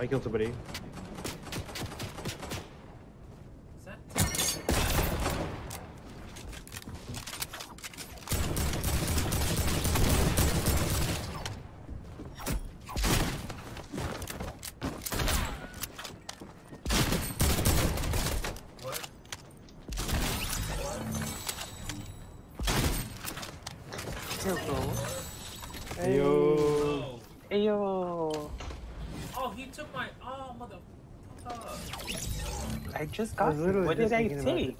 I killed somebody. Hello. Hey. Ayo. Ayo. Oh, he took my. Oh, motherfucker. I just got you. What did I say?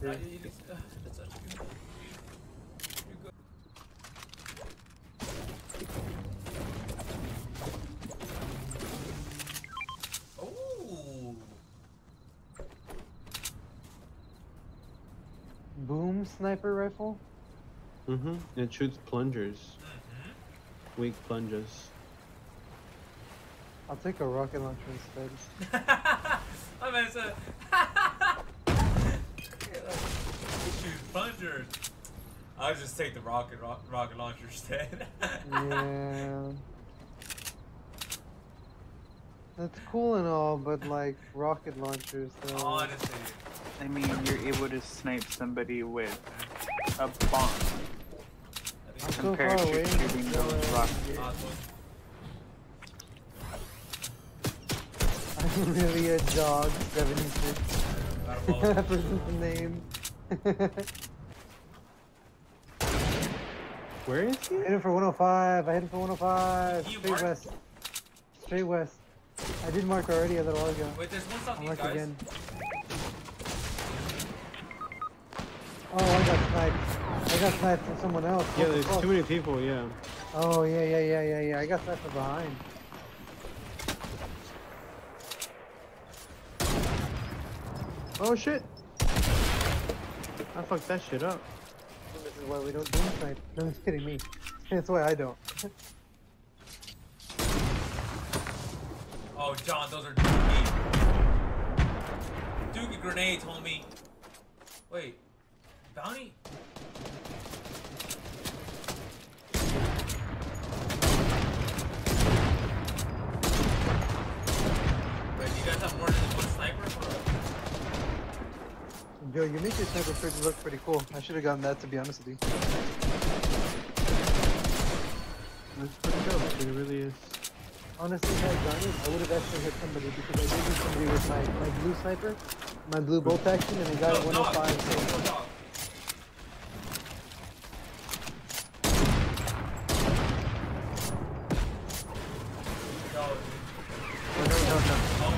Oh. Boom sniper rifle? Mm-hmm. It shoots plungers. Weak plungers. I'll take a rocket launcher instead. I meant to. It shoots plungers. I'll just take the rocket launcher instead. Yeah. That's cool and all, but like rocket launchers though. Honestly. I mean, you're able to snipe somebody with a bomb. Compared to shooting those rockets. I'm really a dog, 76. That was the name. Where is he? I hit him for 105. Straight west. I did mark already a little while ago. Wait, there's one on you guys. Again. Oh, I got sniped. I got sniped from someone else. Yeah, there's too many people, yeah. Oh, yeah. I got sniped from behind. Oh, shit. I fucked that shit up. This is why we don't do snipe. No, it's kidding me. That's why I don't. Oh, John, those are dookie grenades, homie. Wait. Bounty? Wait, do you guys have more than one sniper? Yo, you make your sniper fridge look pretty cool. I should have gotten that, to be honest with you. Looks pretty dope, it really is. Honestly, I would have actually hit somebody because I did hit somebody with my blue sniper, my blue bolt action, and I got 105.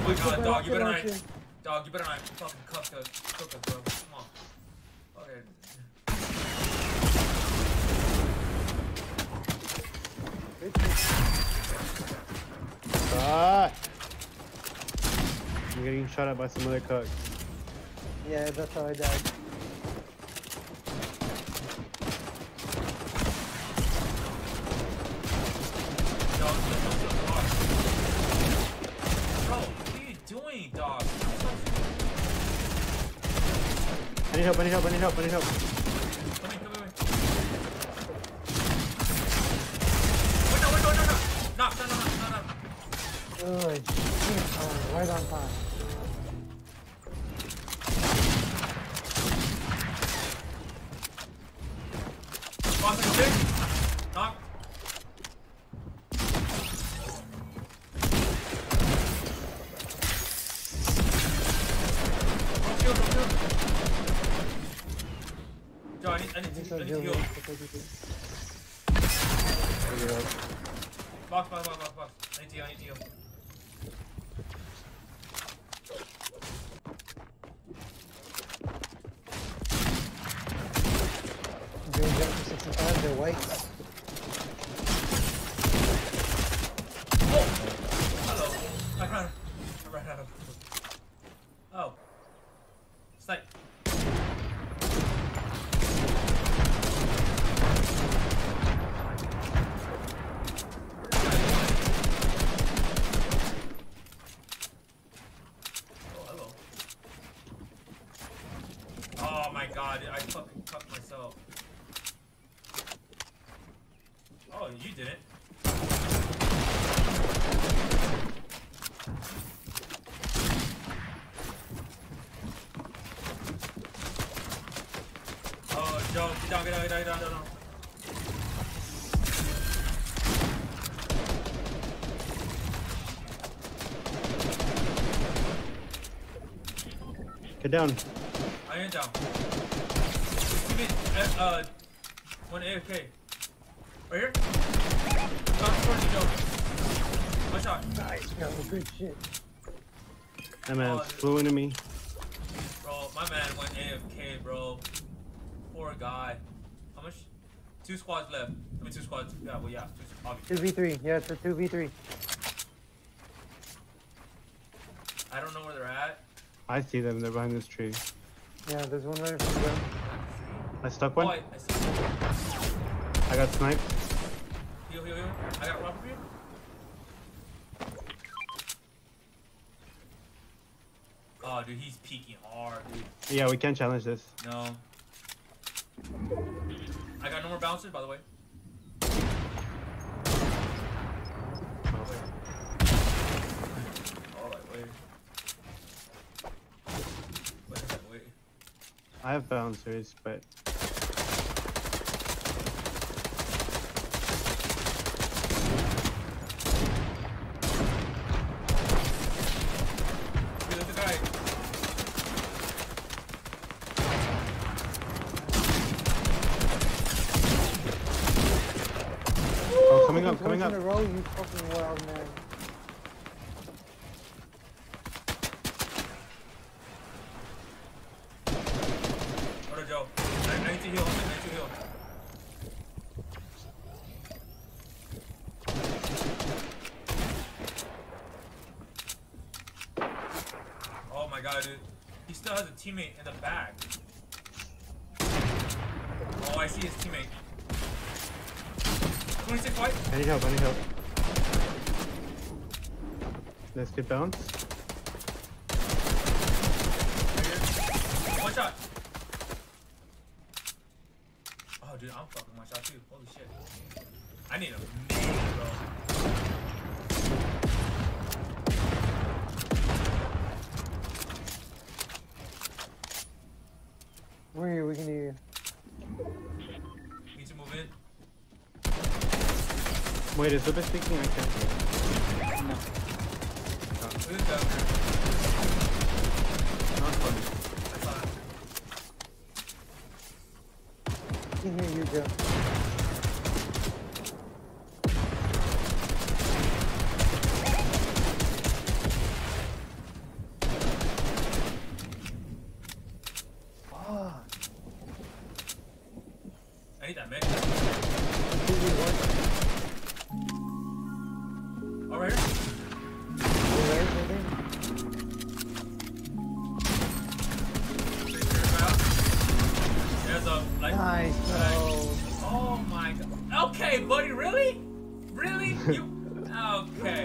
No, God, dog, you better not. Dog, you better not fucking cook us, bro. Come on. Okay. Ah! I'm getting shot at by some other cook. Yeah, that's how I died. I need help. Come in. Wait, no. No. Good. Oh, right on time. Knock. I need to heal. Box. I need to heal. They're down for 65, they're white. Oh! Hello. I ran out of... Oh. Snipe. Oh, you did it. down, get down, get down, get down, get down. Get down. I am down. One AFK. Right here? One shot. Nice, that was good shit. That man flew into me. Bro, my man went AFK, bro. Poor guy. How much? Two squads left. I mean, two squads. Yeah, well, yeah. Two, obviously. 2v3. Yeah, it's a 2v3. I don't know where they're at. I see them. They're behind this tree. Yeah, there's one right in front of them. I stuck one. Oh, I see one. I got sniped. Heal, heal, heal. I got robbed for you. Oh, dude, he's peeking hard, dude. Yeah, we can't challenge this. No. I got no more bouncers, by the way. I have bouncers, but there's a guy. Oh, coming up, coming up. In a row, you fucking wild man. He still has a teammate in the back. Oh, I see his teammate. 26 white. I need help, I need help. Let's get bounced. One shot. Oh, dude, I'm fucking one shot too. Holy shit. I need a name, bro. We're here, we can hear you. Need to move in. Wait, is the best thinking I can? No. Who's that? Not funny. I can hear you, Joe. Nice, bro. Oh my god. Okay, buddy, really? Really? You. Okay.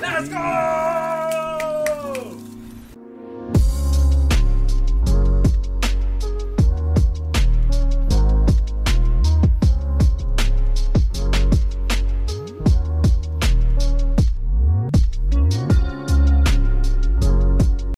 Let's go!